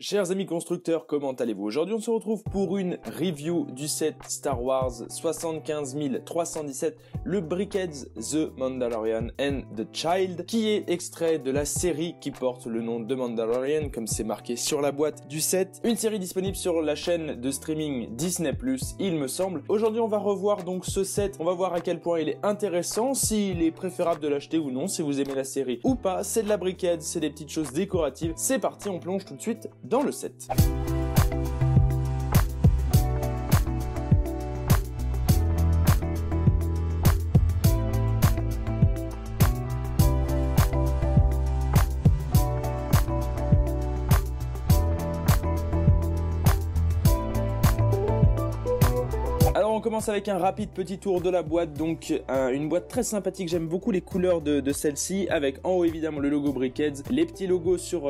Chers amis constructeurs, comment allez-vous? Aujourd'hui on se retrouve pour une review du set Star Wars 75317, le BrickHeadz The Mandalorian and the Child, qui est extrait de la série qui porte le nom de Mandalorian, comme c'est marqué sur la boîte du set. Une série disponible sur la chaîne de streaming Disney+, il me semble. Aujourd'hui on va revoir donc ce set, on va voir à quel point il est intéressant, s'il est préférable de l'acheter ou non, si vous aimez la série ou pas. C'est de la BrickHeadz, c'est des petites choses décoratives. C'est parti, on plonge tout de suite dans le set. Alors on commence avec un rapide petit tour de la boîte, donc une boîte très sympathique, j'aime beaucoup les couleurs de celle-ci, avec en haut évidemment le logo BrickHeadz, les petits logos sur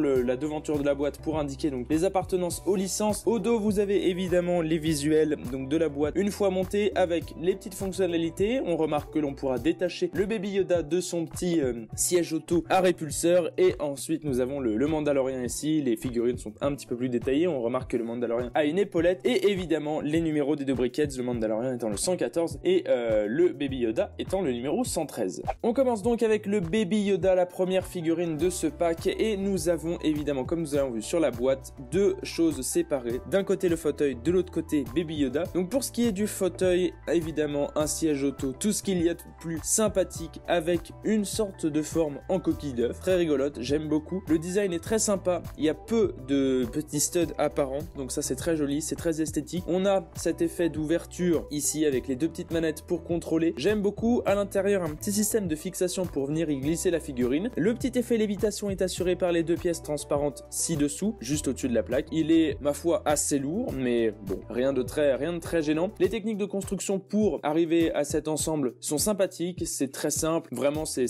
la devanture de la boîte pour indiquer donc les appartenances aux licences. Au dos vous avez évidemment les visuels donc de la boîte une fois monté, avec les petites fonctionnalités. On remarque que l'on pourra détacher le Baby Yoda de son petit siège auto à répulseur, et ensuite nous avons le Mandalorian ici, les figurines sont un petit peu plus détaillées, on remarque que le Mandalorian a une épaulette, et évidemment les numéros des deux BrickHeadz, le Mandalorian étant le 114 et le Baby Yoda étant le numéro 113. On commence donc avec le Baby Yoda, la première figurine de ce pack, et nous avons évidemment, comme nous avons vu sur la boîte, deux choses séparées. D'un côté le fauteuil, de l'autre côté Baby Yoda. Donc pour ce qui est du fauteuil, évidemment un siège auto, tout ce qu'il y a de plus sympathique, avec une sorte de forme en coquille d'œuf, très rigolote, j'aime beaucoup. Le design est très sympa, il y a peu de petits studs apparents, donc ça c'est très joli, c'est très esthétique. On a cet effet d'ouverture ici avec les deux petites manettes pour contrôler, j'aime beaucoup. À l'intérieur un petit système de fixation pour venir y glisser la figurine. Le petit effet lévitation est assuré par les deux pièces transparentes ci-dessous, juste au-dessus de la plaque. Il est ma foi assez lourd, mais bon, rien de très gênant. Les techniques de construction pour arriver à cet ensemble sont sympathiques, c'est très simple, vraiment c'est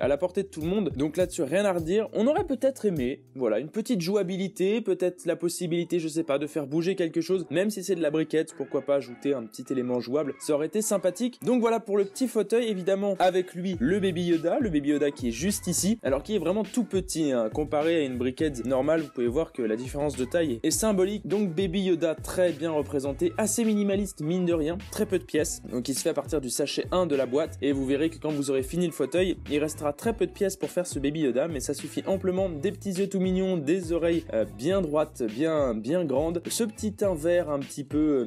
à la portée de tout le monde, donc là-dessus rien à redire. On aurait peut-être aimé, voilà, une petite jouabilité, peut-être la possibilité, je sais pas, de faire bouger quelque chose, même si c'est de la BrickHeadz, pourquoi pas ajouter un petit élément jouable, ça aurait été sympathique. Donc voilà pour le petit fauteuil, évidemment avec lui le Baby Yoda qui est juste ici, alors qui est vraiment tout petit, hein. Comparé à une BrickHeadz normale, vous pouvez voir que la différence de taille est symbolique. Donc Baby Yoda très bien représenté, assez minimaliste mine de rien, très peu de pièces, donc il se fait à partir du sachet 1 de la boîte, et vous verrez que quand vous aurez fini le fauteuil, il restera très peu de pièces pour faire ce Baby Yoda, mais ça suffit amplement. Des petits yeux tout mignons, des oreilles bien droites, bien grandes, ce petit teint vert un petit peu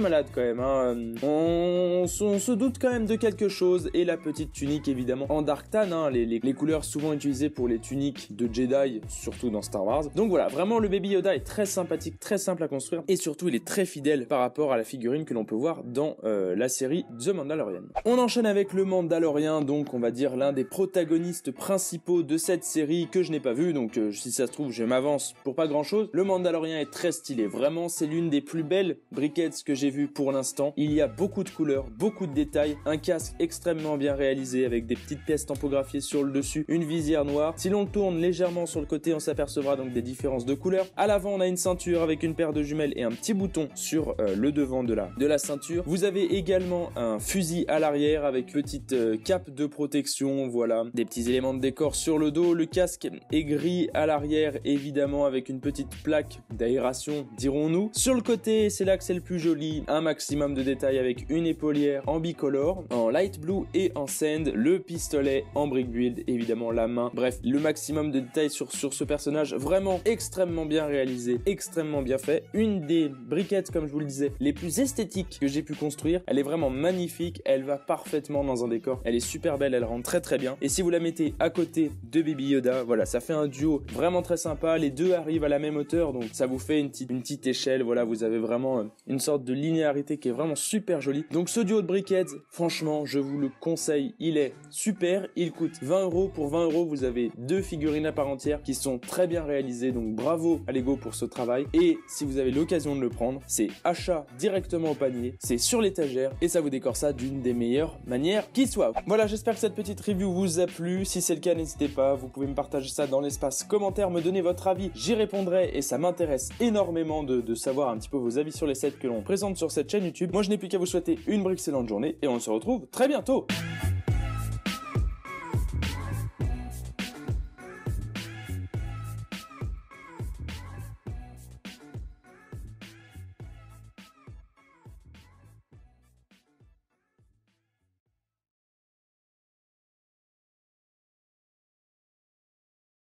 malade quand même, hein. On se doute quand même de quelque chose, et la petite tunique évidemment en Dark Tan, hein, les couleurs souvent utilisées pour les tuniques de Jedi, surtout dans Star Wars. Donc voilà, vraiment le Baby Yoda est très sympathique, très simple à construire, et surtout il est très fidèle par rapport à la figurine que l'on peut voir dans la série The Mandalorian. On enchaîne avec le Mandalorian, donc on va dire l'un des protagonistes principaux de cette série que je n'ai pas vu, donc si ça se trouve je m'avance pour pas grand chose. Le Mandalorian est très stylé, vraiment c'est l'une des plus belles BrickHeadz que j'ai vu pour l'instant. Il y a beaucoup de couleurs, beaucoup de détails, un casque extrêmement bien réalisé avec des petites pièces tampographiées sur le dessus, une visière noire. Si l'on tourne légèrement sur le côté, on s'apercevra donc des différences de couleurs. À l'avant, on a une ceinture avec une paire de jumelles et un petit bouton sur le devant de la ceinture. Vous avez également un fusil à l'arrière avec petite cape de protection, voilà, des petits éléments de décor sur le dos. Le casque est gris à l'arrière, évidemment, avec une petite plaque d'aération, dirons-nous. Sur le côté, c'est là que c'est le plus joli, un maximum de détails avec une épaulière en bicolore, en light blue et en sand, le pistolet en brick build, évidemment la main, bref le maximum de détails sur ce personnage, vraiment extrêmement bien réalisé, extrêmement bien fait. Une des BrickHeadz, comme je vous le disais, les plus esthétiques que j'ai pu construire, elle est vraiment magnifique, elle va parfaitement dans un décor, elle est super belle, elle rentre très bien, et si vous la mettez à côté de Baby Yoda, voilà, ça fait un duo vraiment très sympa, les deux arrivent à la même hauteur, donc ça vous fait une petite échelle, voilà, vous avez vraiment une sorte de linéarité qui est vraiment super jolie. Donc ce duo de BrickHeadz, franchement je vous le conseille, il est super, il coûte 20 €. Pour 20 €, vous avez deux figurines à part entière qui sont très bien réalisées, donc bravo à Lego pour ce travail, et si vous avez l'occasion de le prendre, c'est achat directement au panier, c'est sur l'étagère, et ça vous décore ça d'une des meilleures manières qui soit. Voilà, j'espère que cette petite review vous a plu, si c'est le cas n'hésitez pas, vous pouvez me partager ça dans l'espace commentaire, me donner votre avis, j'y répondrai, et ça m'intéresse énormément de savoir un petit peu vos avis sur les sets que l'on présente sur cette chaîne YouTube. Moi je n'ai plus qu'à vous souhaiter une excellente journée, et on se retrouve très bientôt.